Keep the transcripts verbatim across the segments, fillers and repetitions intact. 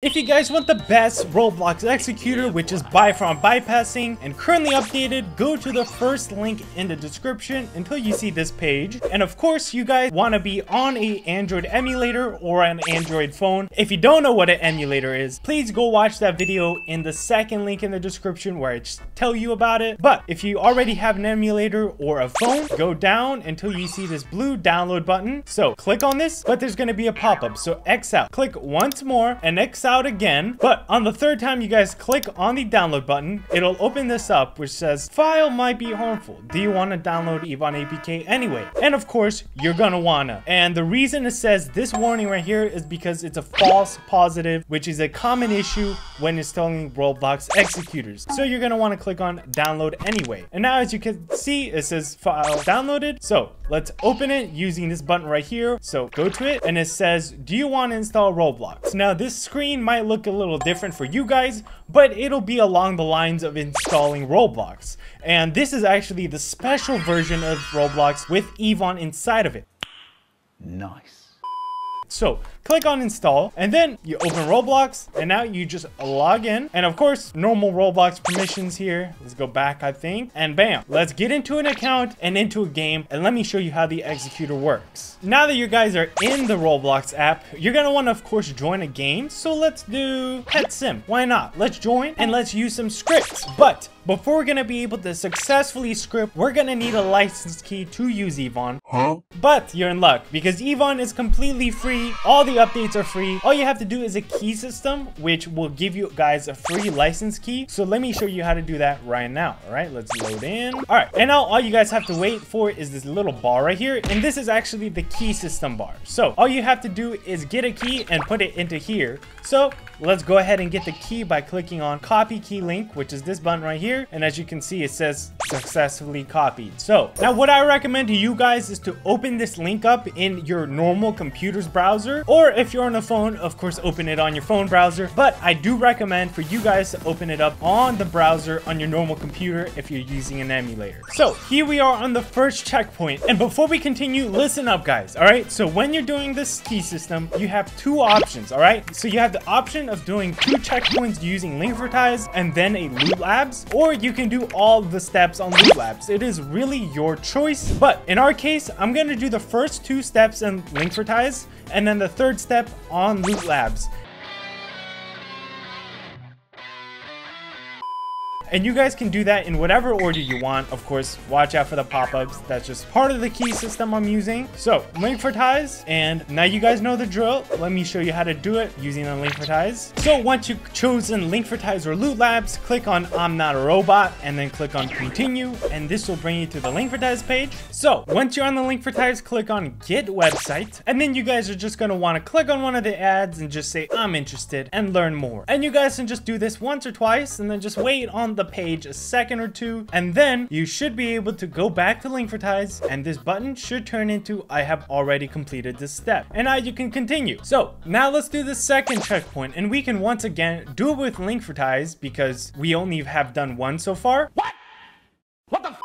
If you guys want the best Roblox executor, which is Byfron bypassing and currently updated, go to the first link in the description until you see this page. And of course, you guys want to be on a Android emulator or an Android phone. If you don't know what an emulator is, please go watch that video in the second link in the description where I tell you about it. But if you already have an emulator or a phone, go down until you see this blue download button. So click on this, but there's going to be a pop-up. So X out. Click once more and X out. out again, but on the third time you guys click on the download button, it'll open this up which says file might be harmful, do you want to download Evon A P K anyway? And of course you're gonna wanna, and the reason it says this warning right here is because it's a false positive, which is a common issue when installing Roblox executors. So you're gonna want to click on download anyway, and now as you can see it says file downloaded. So let's open it using this button right here. So go to it and it says do you want to install Roblox? Now this screen might look a little different for you guys, but it'll be along the lines of installing Roblox, and this is actually the special version of Roblox with Evon inside of it. Nice. So click on install and then you open Roblox, and now you just log in, and of course normal Roblox permissions here. Let's go back, I think, and bam, let's get into an account and into a game, and let me show you how the executor works. Now that you guys are in the Roblox app, you're gonna want to of course join a game. So let's do Pet Sim, why not? Let's join and let's use some scripts. But before we're gonna be able to successfully script, we're gonna need a license key to use Evon. Huh? But you're in luck because Evon is completely free. All the updates are free. All you have to do is a key system, which will give you guys a free license key. So let me show you how to do that right now. All right, let's load in. All right, and now all you guys have to wait for is this little bar right here. And this is actually the key system bar. So all you have to do is get a key and put it into here. So let's go ahead and get the key by clicking on copy key link, which is this button right here. And as you can see, it says successfully copied. So now what I recommend to you guys is to open this link up in your normal computer's browser, or if you're on a phone, of course, open it on your phone browser. But I do recommend for you guys to open it up on the browser on your normal computer if you're using an emulator. So here we are on the first checkpoint. And before we continue, listen up, guys. All right. So when you're doing this key system, you have two options. All right. So you have the option of doing two checkpoints using Linkvertise and then a Loot Labs, or Or you can do all the steps on Loot Labs. It is really your choice. But in our case, I'm going to do the first two steps in Linkvertise and then the third step on Loot Labs. And you guys can do that in whatever order you want. Of course, watch out for the pop-ups. That's just part of the key system I'm using. So Linkvertise, and now you guys know the drill. Let me show you how to do it using the Linkvertise. So once you've chosen Linkvertise or Loot Labs, click on I'm Not a Robot and then click on Continue, and this will bring you to the Linkvertise page. So once you're on the Linkvertise, click on Get Website, and then you guys are just going to want to click on one of the ads and just say I'm interested and learn more. And you guys can just do this once or twice and then just wait on the the page a second or two, and then you should be able to go back to Linkvertise, and this button should turn into I have already completed this step, and now you can continue. So now let's do the second checkpoint, and we can once again do it with Linkvertise because we only have done one so far. What? What the f?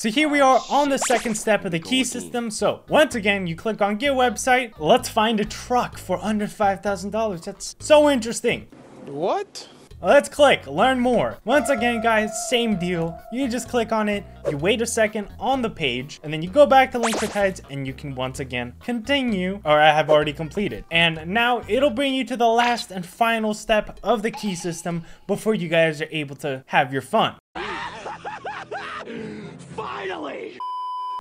So here we are on the second step of the key system. So once again, you click on Get Website. Let's find a truck for under five thousand dollars. That's so interesting. What? Let's click learn more. Once again, guys, same deal. You just click on it, you wait a second on the page, and then you go back to Linkvertise and you can once again continue or I have already completed. And now it'll bring you to the last and final step of the key system before you guys are able to have your fun. Finally!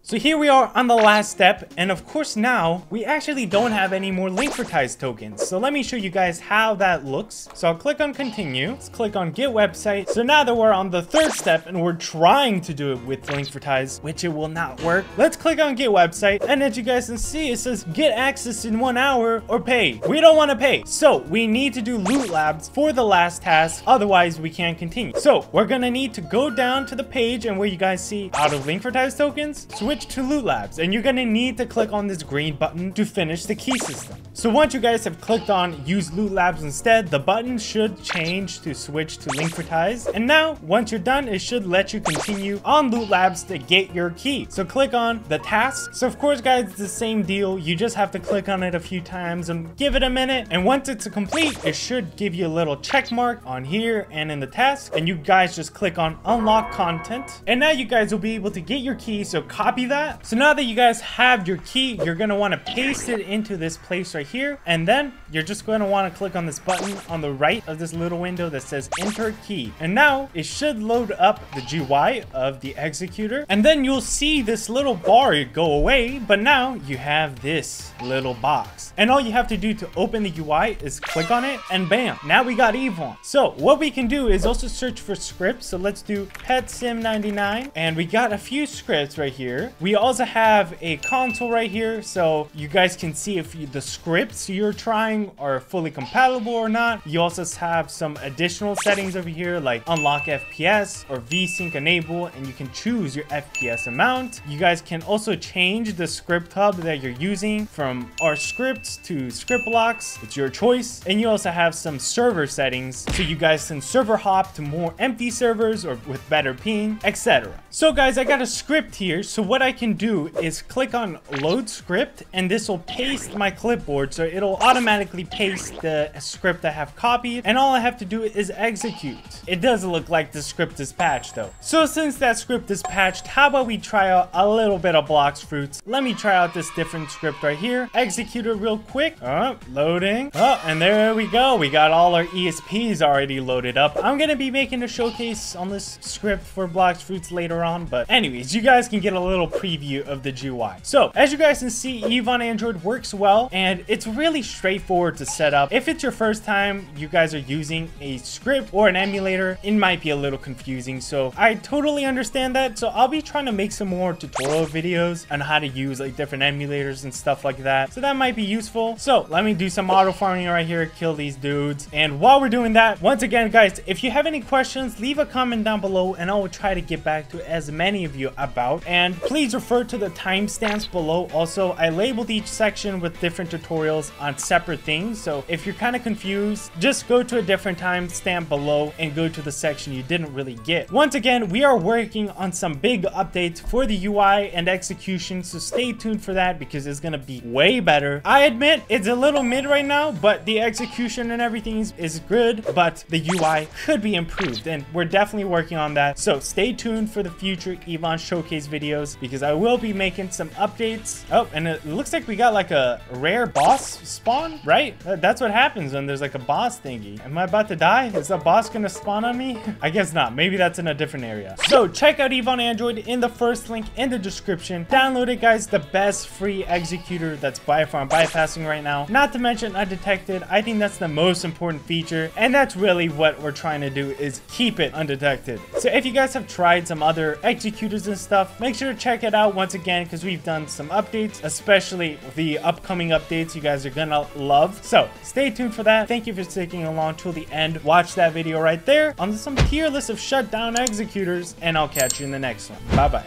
So here we are on the last step, and of course now we actually don't have any more Linkvertise tokens. So let me show you guys how that looks. So I'll click on continue. Let's click on Get Website. So now that we're on the third step and we're trying to do it with Linkvertise, which it will not work, let's click on Get Website, and as you guys can see it says get access in one hour or pay. We don't want to pay, so we need to do Loot Labs for the last task, otherwise we can't continue. So we're gonna need to go down to the page and where you guys see out of Linkvertise tokens, switch switch to Loot Labs, and you're going to need to click on this green button to finish the key system. So once you guys have clicked on Use Loot Labs instead, the button should change to switch to Linkvertise, and now once you're done, it should let you continue on Loot Labs to get your key. So click on the task. So of course guys, it's the same deal. You just have to click on it a few times and give it a minute, and once it's complete, it should give you a little check mark on here and in the task, and you guys just click on unlock content, and now you guys will be able to get your key. So copy that. So now that you guys have your key, you're going to want to paste it into this place right here, and then you're just going to want to click on this button on the right of this little window that says enter key, and now it should load up the G U I of the executor, and then you'll see this little bar go away, but now you have this little box, and all you have to do to open the U I is click on it, and bam, now we got Evon. So what we can do is also search for scripts. So let's do Pet Sim ninety-nine, and we got a few scripts right here. We also have a console right here, so you guys can see if you, the scripts you're trying are fully compatible or not. You also have some additional settings over here like unlock F P S or VSync enable, and you can choose your F P S amount. You guys can also change the script hub that you're using from R scripts to script blocks. It's your choice. And you also have some server settings, so you guys can server hop to more empty servers or with better ping, et cetera. So guys, I got a script here. So what I can do is click on load script, and this will paste my clipboard. So it'll automatically paste the script I have copied, and all I have to do is execute. It does look like the script is patched though. So since that script is patched, how about we try out a little bit of Blox Fruits? Let me try out this different script right here. Execute it real quick. Oh, loading. Oh, and there we go. We got all our E S Ps already loaded up. I'm gonna be making a showcase on this script for Blox Fruits later on, but anyways, you guys can get a little preview of the G U I. So as you guys can see, Eve on Android works well, and it's really straightforward to set up. If it's your first time you guys are using a script or an emulator, it might be a little confusing, so I totally understand that. So I'll be trying to make some more tutorial videos on how to use like different emulators and stuff like that, so that might be useful. So let me do some auto farming right here, kill these dudes, and while we're doing that, once again guys, if you have any questions, leave a comment down below and I will try to get back to as many of you about, and please refer to the timestamps below. Also, I labeled each section with different tutorials on separate things, so if you're kind of confused, just go to a different timestamp below and go to the section you didn't really get. Once again, we are working on some big updates for the U I and execution, so stay tuned for that because it's gonna be way better. I admit it's a little mid right now, but the execution and everything is, is good, but the U I could be improved, and we're definitely working on that. So stay tuned for the future Evon showcase videos because I will be making some updates. Oh, and it looks like we got like a rare boss spawn, right? That's what happens when there's like a boss thingy. Am I about to die? Is the boss gonna spawn on me? I guess not. Maybe that's in a different area. So check out Evon Android in the first link in the description. Download it guys, the best free executor that's Byfron bypassing right now, not to mention undetected. I think that's the most important feature, and that's really what we're trying to do, is keep it undetected. So if you guys have tried some other executors and stuff, make sure to check it out once again because we've done some updates, especially the upcoming updates you guys are gonna love. So stay tuned for that. Thank you for sticking along till the end. Watch that video right there on some tier list of shutdown executors, and I'll catch you in the next one. Bye bye.